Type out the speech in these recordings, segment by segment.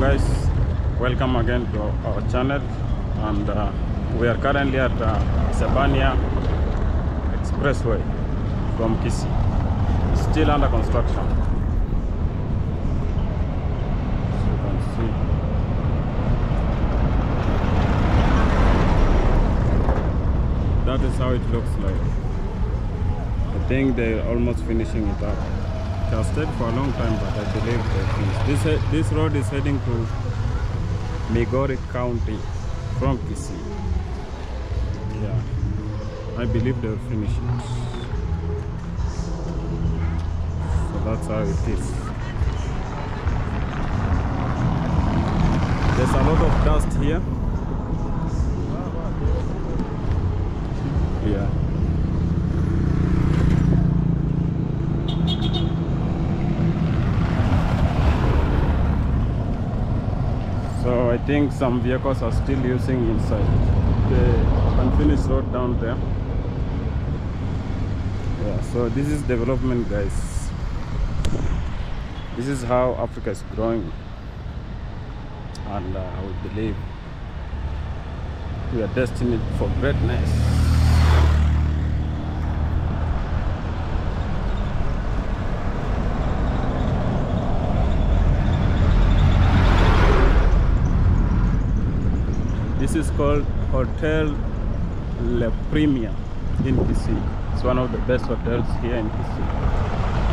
guys, welcome again to our channel, and we are currently at Sabania Expressway from Kisii. It's still under construction. As you can see, that is how it looks like. I think they're almost finishing it up. It has stayed for a long time, but I believe they finished. This road is heading to Migori County from Kisii. Yeah, I believe they'll finish it. So that's how it is. There's a lot of dust here. Yeah. So I think some vehicles are still using inside the unfinished road down there. Yeah, so this is development, guys. This is how Africa is growing, and I would believe we are destined for greatness. This is called Hotel Le Premier in Kisii. It's one of the best hotels here in Kisii.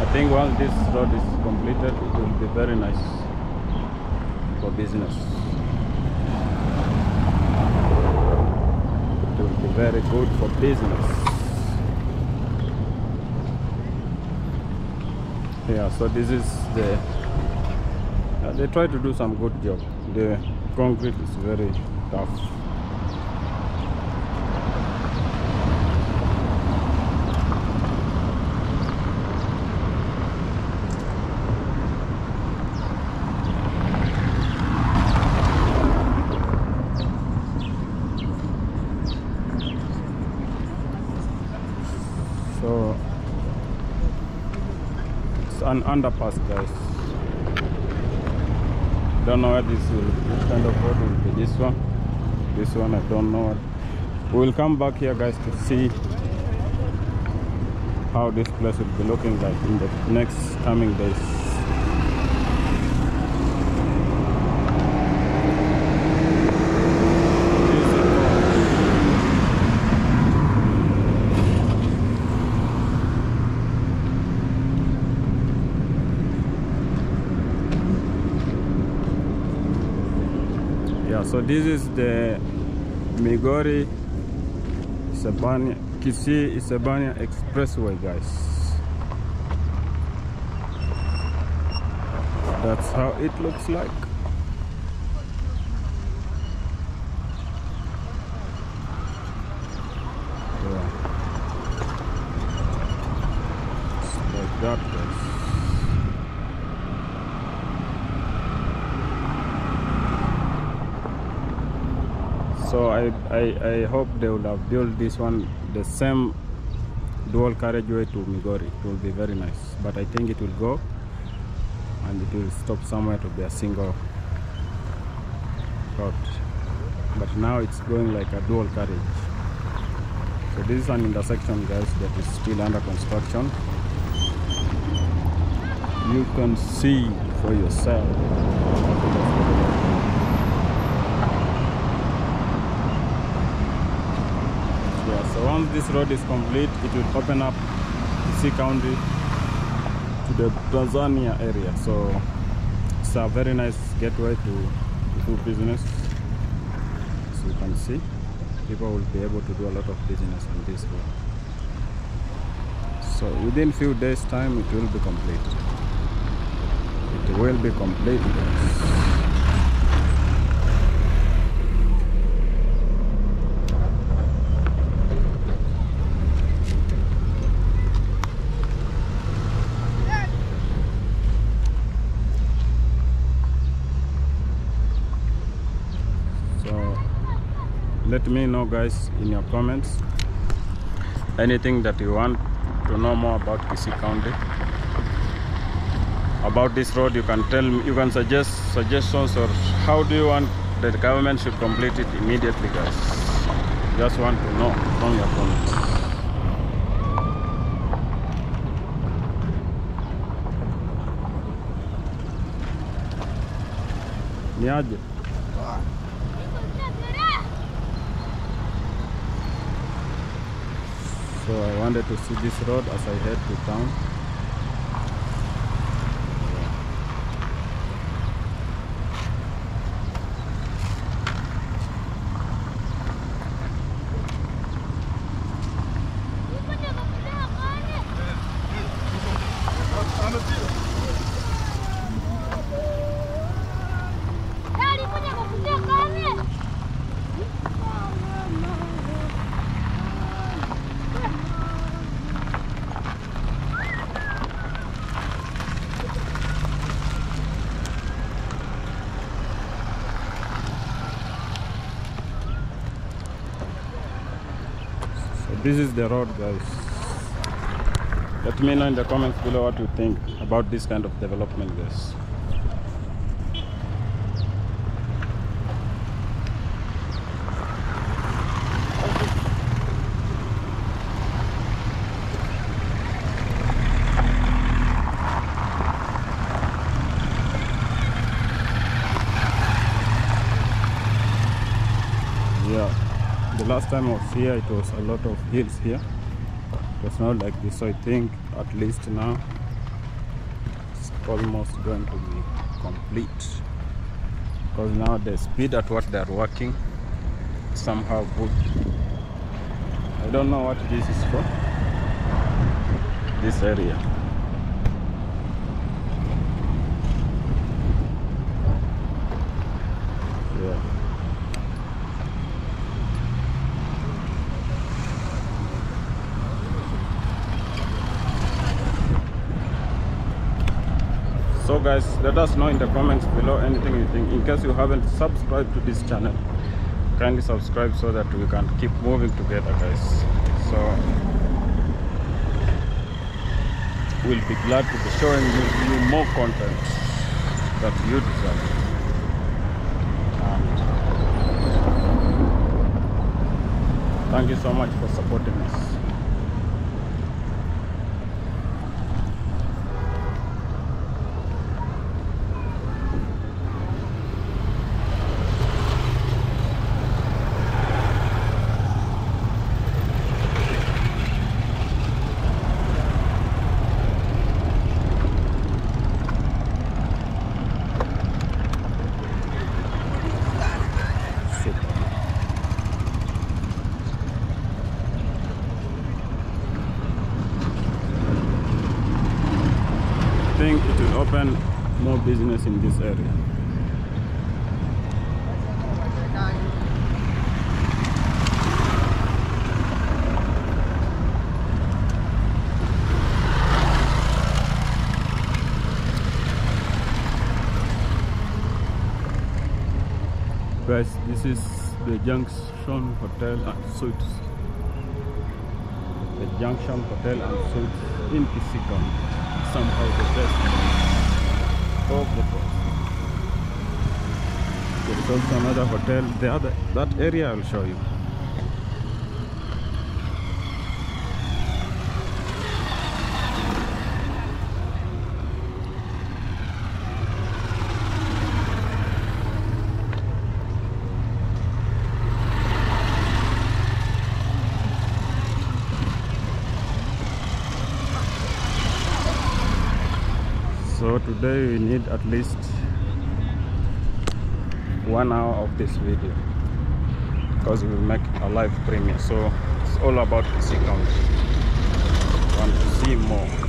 I think once this road is completed, it will be very nice for business. It will be very good for business. Yeah, so this is the... they try to do some good job. The concrete is very tough. So it's an underpass, guys. Don't know where this kind of road will be. This one. This one I don't know. We will come back here, guys, to see how this place will be looking like in the next coming days. So this is the Migori Sabania Kisii Isebania Expressway, guys. That's how it looks like. Yeah. It's like that, guys. So I hope they would have built this one the same dual carriageway to Migori. It will be very nice. But I think it will go and it will stop somewhere to be a single road. But now it's going like a dual carriage. So this is an intersection, guys, that is still under construction. You can see for yourself. So once this road is complete, it will open up Kisii County to the Tanzania area. So it's a very nice gateway to business. As you can see, people will be able to do a lot of business on this road. So within few days' time, it will be complete. It will be complete, guys. Let me know, guys, in your comments anything that you want to know more about Kisii County. about this road, you can tell me, you can suggest suggestions, or how do you want that the government should complete it immediately, guys. Just want to know from your comments. Niaje. So I wanted to see this road as I head to town. This is the road, guys. Let me know in the comments below what you think about this kind of development, guys. Last time I was here, it was a lot of hills here. It was not like this, so I think at least now it's almost going to be complete, because now the speed at what they are working is somehow good. I don't know what this is for, this area. Yeah. So guys, let us know in the comments below anything you think. In case you haven't subscribed to this channel, kindly subscribe so that we can keep moving together, guys. So we'll be glad to be showing you more content that you deserve. And thank you so much for supporting us. It will open more business in this area. Guys, this is the Junction Hotel and Suites. The Junction Hotel and Suites in Kisii County. Somehow the best of the coast. There is also another hotel. The other, that area I will show you. So today we need at least 1 hour of this video, because we will make a live premiere. So it's all about Kisii County. Want to see more.